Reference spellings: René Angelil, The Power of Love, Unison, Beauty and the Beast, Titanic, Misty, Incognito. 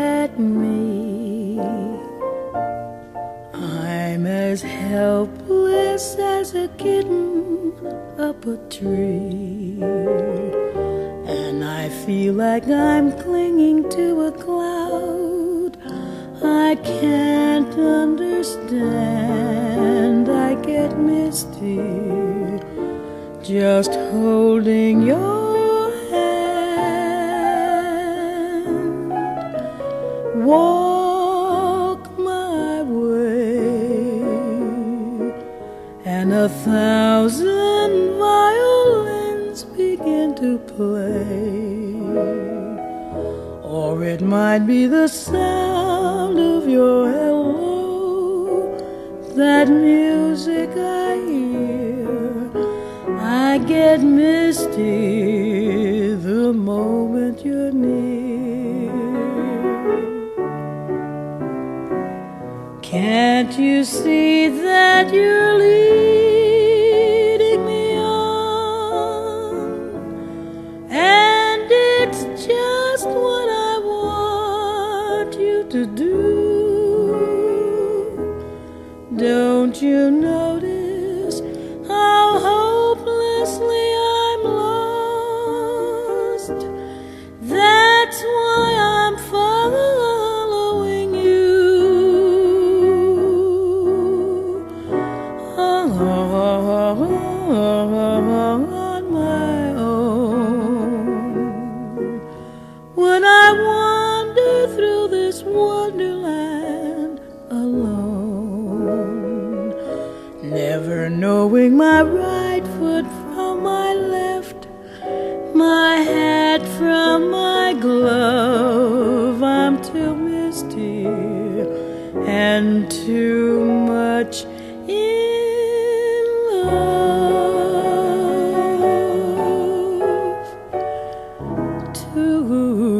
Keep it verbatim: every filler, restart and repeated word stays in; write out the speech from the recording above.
at me. I'm as helpless as a kitten up a tree, and I feel like I'm clinging to a cloud I can't understand. I get misty just holding your walk my way, and a thousand violins begin to play. Or it might be the sound of your hello, that music I hear. I get misty the moment you're near. Can't you see that you're leading me on? And it's just what I want you to do. Don't you notice how hopelessly I'm lost? That's why I'm following. On my own, when I wander through this wonderland alone, never knowing my right foot from my left, my hat from my glove. I'm too misty and too much in love. Ooh.